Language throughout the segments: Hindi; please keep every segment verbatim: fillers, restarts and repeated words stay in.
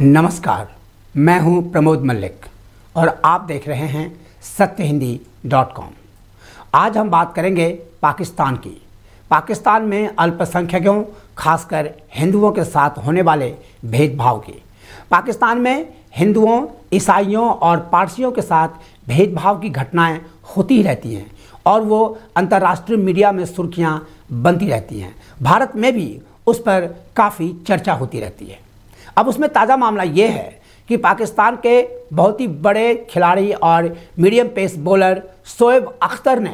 नमस्कार, मैं हूं प्रमोद मल्लिक और आप देख रहे हैं सत्य हिंदी डॉट कॉम। आज हम बात करेंगे पाकिस्तान की। पाकिस्तान में अल्पसंख्यकों खासकर हिंदुओं के साथ होने वाले भेदभाव की। पाकिस्तान में हिंदुओं, ईसाइयों और पारसियों के साथ भेदभाव की घटनाएं होती रहती हैं और वो अंतर्राष्ट्रीय मीडिया में सुर्खियां बनती रहती हैं। भारत में भी उस पर काफ़ी चर्चा होती रहती है। अब उसमें ताज़ा मामला ये है कि पाकिस्तान के बहुत ही बड़े खिलाड़ी और medium pace bowler Shoaib Akhtar ने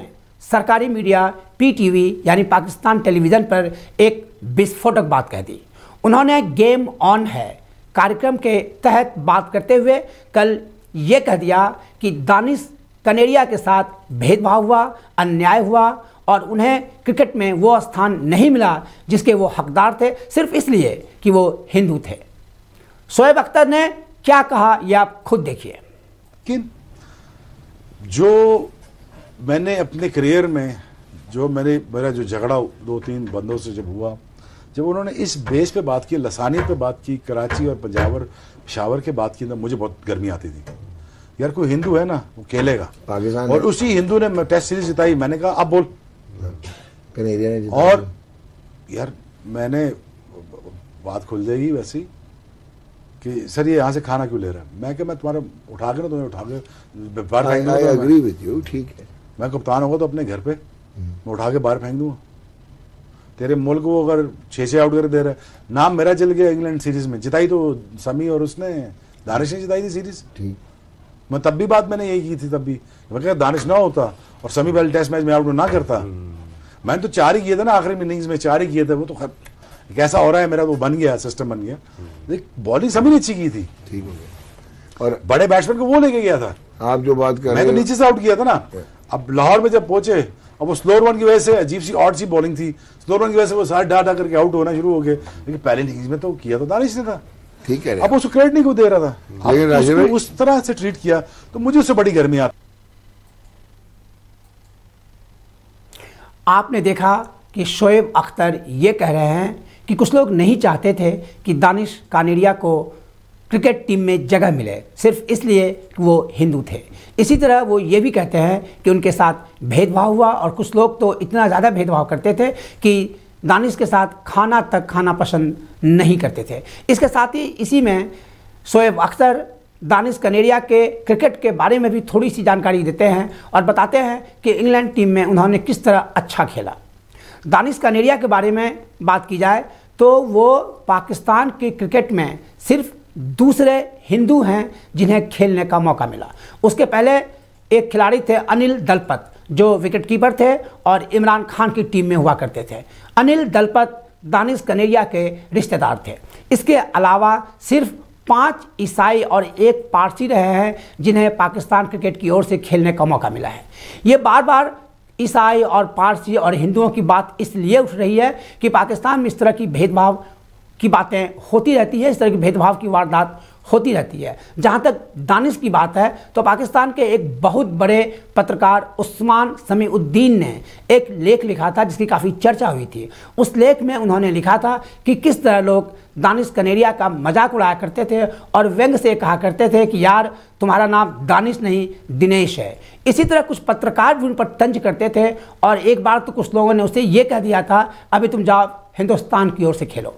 सरकारी मीडिया पीटीवी यानी पाकिस्तान टेलीविज़न पर एक विस्फोटक बात कह दी। उन्होंने गेम ऑन है कार्यक्रम के तहत बात करते हुए कल ये कह दिया कि दानिश कनेरिया के साथ भेदभाव हुआ, अन्याय हुआ और उन्हें क्रिकेट में वो स्थान नहीं मिला जिसके वो हकदार थे, सिर्फ इसलिए कि वो हिंदू थे। शोएब अख्तर ने क्या कहा, यह आप खुद देखिए। लेकिन जो मैंने अपने करियर में जो मैंने मेरा जो झगड़ा दो तीन बंदों से जब हुआ, जब उन्होंने इस बेस पे बात की, लसानियत पे बात की, कराची और पंजावर पेशावर के बात की, तो मुझे बहुत गर्मी आती थी। यार कोई हिंदू है ना वो खेलेगा पाकिस्तान, और उसी हिंदू ने टेस्ट सीरीज जिताई। मैंने कहा अब बोल कनेरिया ने जिताई। और यार मैंने बात खुल जाएगी वैसी कि सर ये यहाँ से खाना क्यों ले रहा है। मैं कि मैं तुम्हारा उठा के ना तुम्हें उठा के बाहर फेंक दूँगा। एग्री विद यू, ठीक है। मैं कप्तान होगा तो अपने घर पे मैं उठा के बाहर फेंक दूँगा। तेरे मुल्क को अगर छः छः आउट कर दे रहा है। नाम मेरा चल गया इंग्लैंड सीरीज में, जिताई तो समी और उसने दानिश ने जिताई थी सीरीज, ठीक। मैं तब भी बात मैंने यही की थी, तब भी मैं कहा दानिश ना होता और समी पहले टेस्ट मैच में आउट ना करता। मैंने तो चार ही किए थे ना आखिरी इनिंग्स में, चार ही किए थे। वो तो कैसा हो रहा है मेरा, वो बन गया सिस्टम बन गया। देख बॉलिंग सभी ने अच्छी की थी, ठीक हो गया। और बड़े बैट्समैन को वो लेके गया था। आप जो बात कर रहे हो, मैं तो नीचे से आउट किया था ना। अब लाहौर में जब पहुंचे, अब वो स्लो रन की वजह से अजीब सी ऑड सी बॉलिंग थी, स्लो रन की वजह से वो सारे डा डा करके आउट होना शुरू हो गए। लेकिन पहले इनिंग्स में तो किया तो दानिश ने था, ठीक है। अब उसको क्रेडिट नहीं को दे रहा था, लेकिन उस तरह से ट्रीट किया तो मुझे उससे बड़ी गर्मी आती। आपने देखा कि शोएब अख्तर ये कह रहे हैं कि कुछ लोग नहीं चाहते थे कि दानिश कनेरिया को क्रिकेट टीम में जगह मिले, सिर्फ इसलिए कि वो हिंदू थे। इसी तरह वो ये भी कहते हैं कि उनके साथ भेदभाव हुआ और कुछ लोग तो इतना ज़्यादा भेदभाव करते थे कि दानिश के साथ खाना तक खाना पसंद नहीं करते थे। इसके साथ ही इसी में शोएब अख्तर दानिश कनेरिया के क्रिकेट के बारे में भी थोड़ी सी जानकारी देते हैं और बताते हैं कि इंग्लैंड टीम में उन्होंने किस तरह अच्छा खेला। दानिश कनेरिया के बारे में बात की जाए तो वो पाकिस्तान के क्रिकेट में सिर्फ दूसरे हिंदू हैं जिन्हें खेलने का मौका मिला। उसके पहले एक खिलाड़ी थे अनिल दलपत, जो विकेटकीपर थे और इमरान खान की टीम में हुआ करते थे। अनिल दलपत दानिश कनेरिया के रिश्तेदार थे। इसके अलावा सिर्फ पाँच ईसाई और एक पारसी रहे हैं जिन्हें पाकिस्तान क्रिकेट की ओर से खेलने का मौका मिला है। ये बार बार ईसाई और पारसी और हिंदुओं की बात इसलिए उठ रही है कि पाकिस्तान में इस तरह की भेदभाव की बातें होती रहती है, इस तरह की भेदभाव की वारदात होती रहती है। जहां तक दानिश की बात है तो पाकिस्तान के एक बहुत बड़े पत्रकार उस्मान समी अल्दीन ने एक लेख लिखा था जिसकी काफ़ी चर्चा हुई थी। उस लेख में उन्होंने लिखा था कि किस तरह लोग दानिश कनेरिया का मजाक उड़ाया करते थे और व्यंग से कहा करते थे कि यार तुम्हारा नाम दानिश नहीं दिनेश है। इसी तरह कुछ पत्रकार भी उन पर तंज करते थे और एक बार तो कुछ लोगों ने उसे ये कह दिया था अभी तुम जाओ हिंदुस्तान की ओर से खेलो।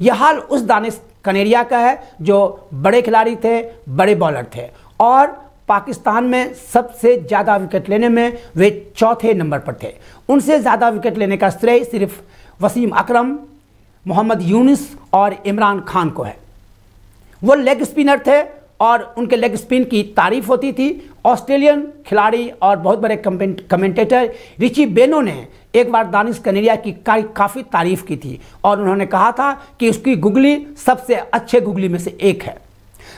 यह हाल उस दानिश कनेरिया का है जो बड़े खिलाड़ी थे, बड़े बॉलर थे और पाकिस्तान में सबसे ज़्यादा विकेट लेने में वे चौथे नंबर पर थे। उनसे ज़्यादा विकेट लेने का श्रेय सिर्फ वसीम अकरम, मुहम्मद यूनिस और इमरान खान को है। वो लेग स्पिनर थे और उनके लेग स्पिन की तारीफ होती थी। ऑस्ट्रेलियन खिलाड़ी और बहुत बड़े कमेंटेटर रिची बेनो ने एक बार दानिश कनेरिया की काफ़ी तारीफ़ की थी और उन्होंने कहा था कि उसकी गुगली सबसे अच्छे गुगली में से एक है।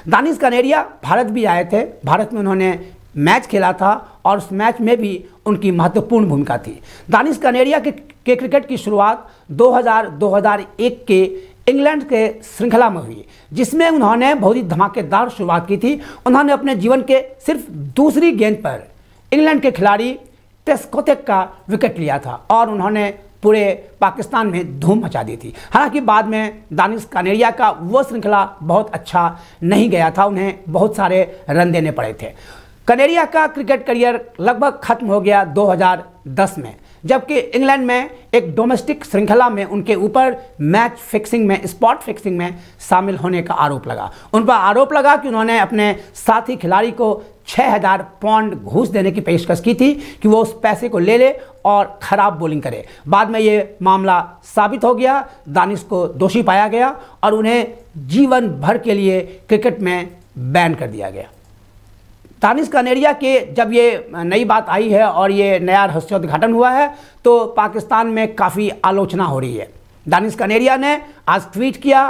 दानिश कनेरिया भारत भी आए थे, भारत में उन्होंने मैच खेला था और उस मैच में भी उनकी महत्वपूर्ण भूमिका थी। दानिश कनेरिया के, के क्रिकेट की शुरुआत दो हज़ार दो हज़ार एक के इंग्लैंड के श्रृंखला में हुई, जिसमें उन्होंने बहुत ही धमाकेदार शुरुआत की थी। उन्होंने अपने जीवन के सिर्फ दूसरी गेंद पर इंग्लैंड के खिलाड़ी टेस्कोटेक का विकेट लिया था और उन्होंने पूरे पाकिस्तान में धूम मचा दी थी। हालांकि बाद में दानिश कनेरिया का वो श्रृंखला बहुत अच्छा नहीं गया था, उन्हें बहुत सारे रन देने पड़े थे। कनेरिया का क्रिकेट करियर लगभग खत्म हो गया दो हज़ार दस में, जबकि इंग्लैंड में एक डोमेस्टिक श्रृंखला में उनके ऊपर मैच फिक्सिंग में, स्पॉट फिक्सिंग में शामिल होने का आरोप लगा। उन पर आरोप लगा कि उन्होंने अपने साथी खिलाड़ी को छह हज़ार पाउंड घूस देने की पेशकश की थी कि वो उस पैसे को ले ले और ख़राब बॉलिंग करे। बाद में ये मामला साबित हो गया, दानिश को दोषी पाया गया और उन्हें जीवन भर के लिए क्रिकेट में बैन कर दिया गया। दानिश कनेरिया के जब ये नई बात आई है और ये नया रहस्योद्घाटन हुआ है तो पाकिस्तान में काफ़ी आलोचना हो रही है। दानिश कनेरिया ने आज ट्वीट किया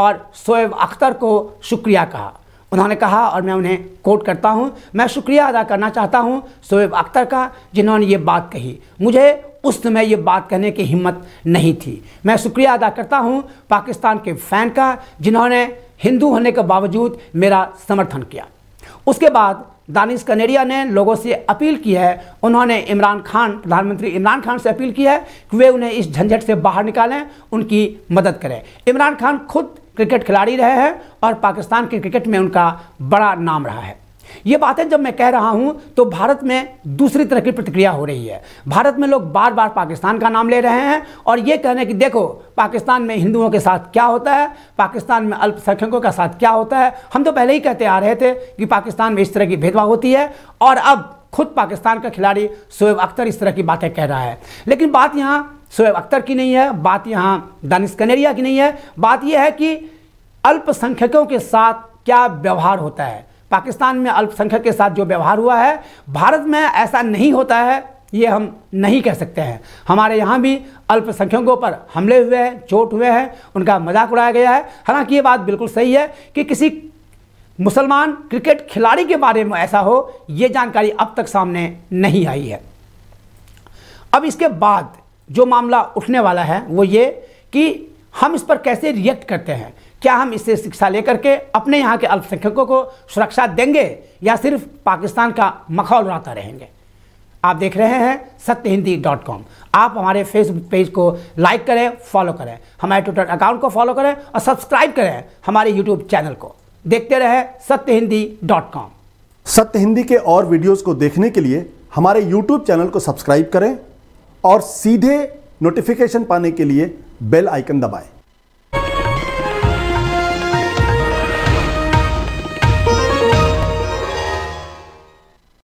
और शोएब अख़्तर को शुक्रिया कहा। उन्होंने कहा, और मैं उन्हें कोट करता हूँ, मैं शुक्रिया अदा करना चाहता हूँ शोएब अख़्तर का जिन्होंने ये बात कही। मुझे उस समय ये बात कहने की हिम्मत नहीं थी। मैं शुक्रिया अदा करता हूँ पाकिस्तान के फ़ैन का जिन्होंने हिंदू होने के बावजूद मेरा समर्थन किया। उसके बाद दानिश कनेरिया ने लोगों से अपील की है, उन्होंने इमरान खान, प्रधानमंत्री इमरान खान से अपील की है कि वे उन्हें इस झंझट से बाहर निकालें, उनकी मदद करें। इमरान खान खुद क्रिकेट खिलाड़ी रहे हैं और पाकिस्तान के क्रिकेट में उनका बड़ा नाम रहा है। ये बातें जब मैं कह रहा हूं तो भारत में दूसरी तरह की प्रतिक्रिया हो रही है। भारत में लोग बार बार पाकिस्तान का नाम ले रहे हैं और ये कहने कि देखो पाकिस्तान में हिंदुओं के साथ क्या होता है, पाकिस्तान में अल्पसंख्यकों के साथ क्या होता है। हम तो पहले ही कहते आ रहे थे कि पाकिस्तान में इस तरह की भेदभाव होती है और अब खुद पाकिस्तान का खिलाड़ी शोएब अख्तर इस तरह की बातें कह रहा है। लेकिन बात यहाँ शोएब अख्तर की नहीं है, बात यहाँ दानिश कनेरिया की नहीं है। बात यह है कि अल्पसंख्यकों के साथ क्या व्यवहार होता है। पाकिस्तान में अल्पसंख्यक के साथ जो व्यवहार हुआ है भारत में ऐसा नहीं होता है, ये हम नहीं कह सकते हैं। हमारे यहाँ भी अल्पसंख्यकों पर हमले हुए हैं, चोट हुए हैं, उनका मजाक उड़ाया गया है। हालांकि ये बात बिल्कुल सही है कि किसी मुसलमान क्रिकेट खिलाड़ी के बारे में ऐसा हो, ये जानकारी अब तक सामने नहीं आई है। अब इसके बाद जो मामला उठने वाला है वो ये कि हम इस पर कैसे रिएक्ट करते हैं। क्या हम इससे शिक्षा लेकर के अपने यहाँ के अल्पसंख्यकों को सुरक्षा देंगे या सिर्फ पाकिस्तान का मखौल उड़ाते रहेंगे। आप देख रहे हैं सत्य हिंदी डॉट कॉम। आप हमारे फेसबुक पेज को लाइक करें, फॉलो करें, हमारे ट्विटर अकाउंट को फॉलो करें और सब्सक्राइब करें हमारे यूट्यूब चैनल को। देखते रहें सत्य हिंदी डॉट कॉम। सत्य हिंदी के और वीडियोज़ को देखने के लिए हमारे यूट्यूब चैनल को सब्सक्राइब करें और सीधे नोटिफिकेशन पाने के लिए बेल आइकन दबाएँ।